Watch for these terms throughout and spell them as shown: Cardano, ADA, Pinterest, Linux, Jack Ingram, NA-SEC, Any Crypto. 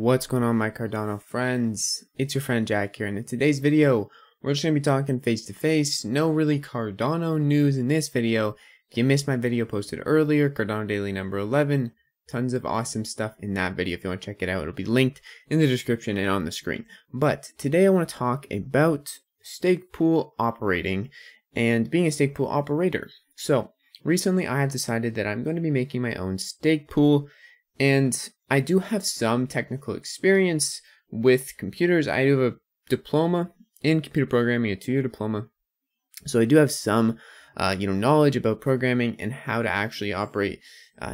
What's going on, my Cardano friends? It's your friend Jack here, and in today's video we're just going to be talking face to face. No really Cardano news in this video. If you missed my video posted earlier, Cardano Daily number 11, tons of awesome stuff in that video. If you want to check it out, it'll be linked in the description and on the screen. But today I want to talk about stake pool operating and being a stake pool operator. So recently I have decided that I'm going to be making my own stake pool, and I do have some technical experience with computers. I do have a diploma in computer programming, a two-year diploma. So I do have some knowledge about programming and how to actually operate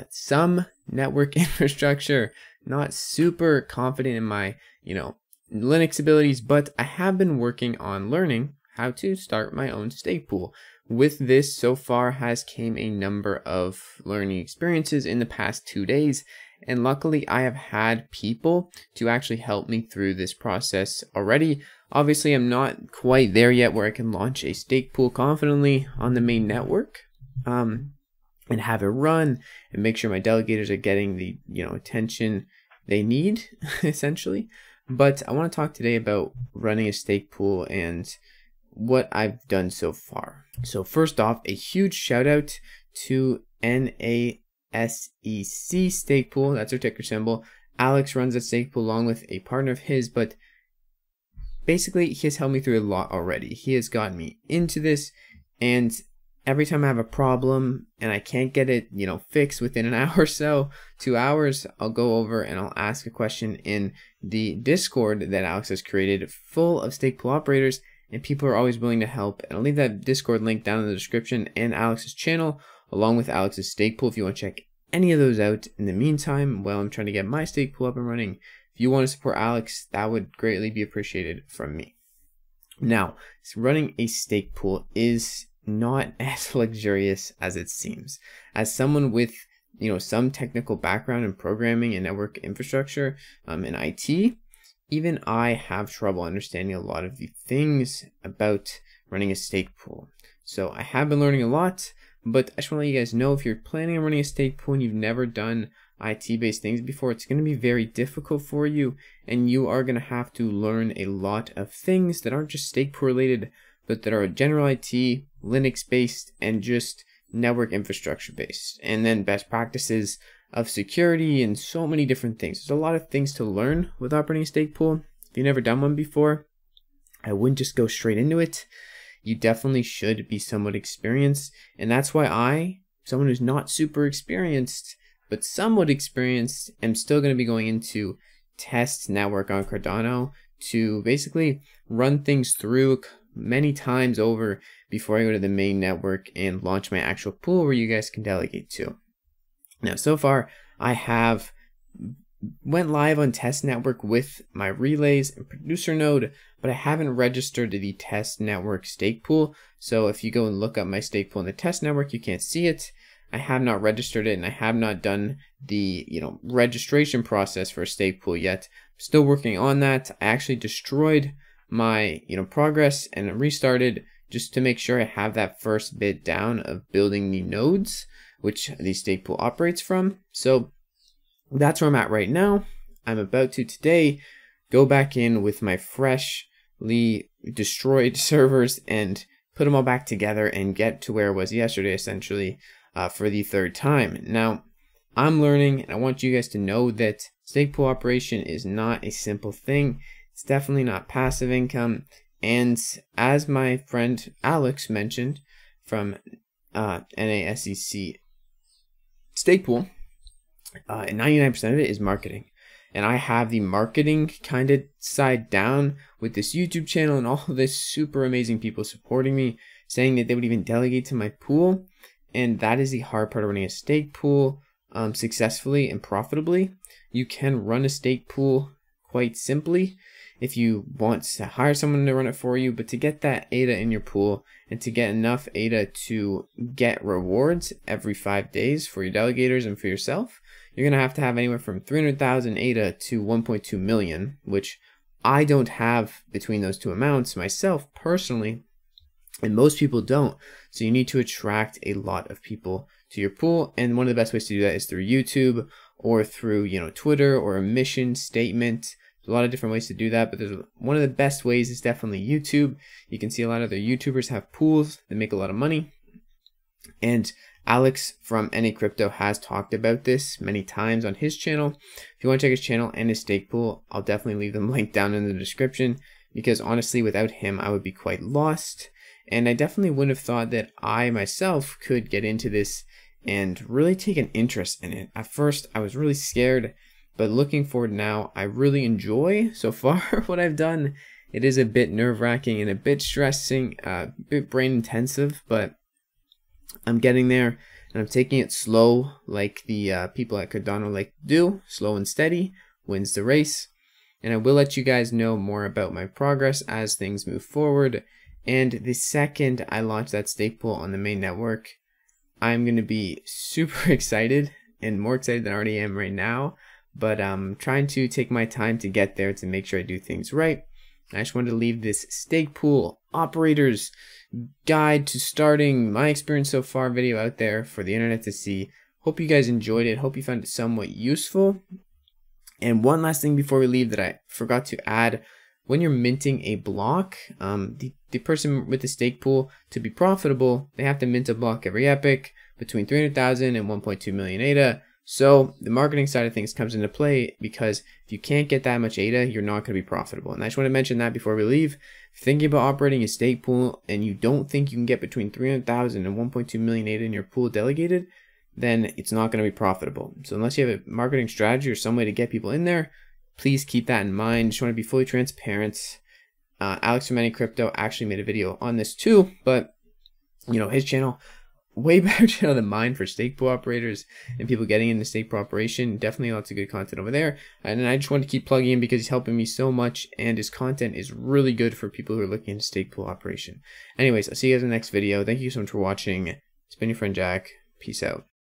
some network infrastructure. Not super confident in my, Linux abilities, but I have been working on learning how to start my own stake pool. With this, so far has came a number of learning experiences in the past 2 days. And luckily I have had people to actually help me through this process already. Obviously I'm not quite there yet where I can launch a stake pool confidently on the main network and have it run and make sure my delegators are getting the attention they need essentially. But I want to talk today about running a stake pool and what I've done so far. So first off, a huge shout out to NA-SEC stake pool. That's her ticker symbol. Alex runs that stake pool along with a partner of his, but basically he has helped me through a lot already. He has gotten me into this, and every time I have a problem and I can't get it fixed within an hour or so, 2 hours, I'll go over and I'll ask a question in the Discord that Alex has created full of stake pool operators, and people are always willing to help. And I'll leave that Discord link down in the description and Alex's channel, along with Alex's stake pool, if you want to check any of those out. In the meantime, while I'm trying to get my stake pool up and running, if you want to support Alex, that would greatly be appreciated from me. Now, running a stake pool is not as luxurious as it seems. As someone with some technical background in programming and network infrastructure and IT, even I have trouble understanding a lot of the things about running a stake pool. So I have been learning a lot. But I just want to let you guys know, if you're planning on running a stake pool and you've never done IT-based things before, it's going to be very difficult for you, and you are going to have to learn a lot of things that aren't just stake pool related, but that are general IT, Linux-based, and just network infrastructure-based, and then best practices of security and so many different things. There's a lot of things to learn with operating a stake pool. If you've never done one before, I wouldn't just go straight into it. You definitely should be somewhat experienced, and that's why I, someone who's not super experienced, but somewhat experienced, am still going to be going into test network on Cardano to basically run things through many times over before I go to the main network and launch my actual pool where you guys can delegate to. Now, so far, I have went live on test network with my relays and producer node, but I haven't registered the test network stake pool. So if you go and look up my stake pool in the test network, you can't see it. I have not registered it, and I have not done the registration process for a stake pool yet. I'm still working on that. I actually destroyed my progress and restarted just to make sure I have that first bit down of building the nodes which the stake pool operates from. So that's where I'm at right now. I'm about to today go back in with my freshly destroyed servers and put them all back together and get to where I was yesterday, essentially, for the third time. Now, I'm learning, and I want you guys to know that stake pool operation is not a simple thing. It's definitely not passive income. And as my friend Alex mentioned from NA-SEC stake pool, 99% of it is marketing, and I have the marketing kind of side down with this YouTube channel and all of this super amazing people supporting me, saying that they would even delegate to my pool. And that is the hard part of running a stake pool successfully and profitably. You can run a stake pool quite simply if you want to hire someone to run it for you, but to get that ADA in your pool and to get enough ADA to get rewards every 5 days for your delegators and for yourself, you're going to have anywhere from 300,000 ADA to 1.2 million, which I don't have between those two amounts myself personally, and most people don't. So you need to attract a lot of people to your pool, and one of the best ways to do that is through YouTube or through, you know, Twitter or a mission statement. There's a lot of different ways to do that, but there's one of the best ways is definitely YouTube. You can see a lot of other YouTubers have pools that make a lot of money. And Alex from Any Crypto has talked about this many times on his channel. If you want to check his channel and his stake pool, I'll definitely leave them linked down in the description, because honestly, without him, I would be quite lost. And I definitely wouldn't have thought that I myself could get into this and really take an interest in it. At first, I was really scared, but looking forward now, I really enjoy so far what I've done. It is a bit nerve-wracking and a bit stressing, a bit brain intensive, but I'm getting there, and I'm taking it slow, like the people at Cardano like to do. Slow and steady wins the race. And I will let you guys know more about my progress as things move forward. And the second I launch that stake pool on the main network, I'm going to be super excited, and more excited than I already am right now. But I'm trying to take my time to get there to make sure I do things right. I just wanted to leave this stake pool operators guide to starting my experience so far video out there for the internet to see. Hope you guys enjoyed it. Hope you found it somewhat useful. And one last thing before we leave that I forgot to add. When you're minting a block, the person with the stake pool, to be profitable, they have to mint a block every epoch between 300,000 and 1.2 million ADA. So the marketing side of things comes into play, because if you can't get that much ADA, you're not going to be profitable. And I just want to mention that before we leave. If you're thinking about operating a stake pool and you don't think you can get between 300,000 and 1.2 million ADA in your pool delegated, then it's not going to be profitable. So unless you have a marketing strategy or some way to get people in there, please keep that in mind. Just want to be fully transparent. Alex from Any Crypto actually made a video on this too, but you know, his channel, way better channel than mine for stake pool operators and people getting into stake pool operation. Definitely lots of good content over there. And I just want to keep plugging in because he's helping me so much, and his content is really good for people who are looking into stake pool operation. Anyways, I'll see you guys in the next video. Thank you so much for watching. It's been your friend Jack. Peace out.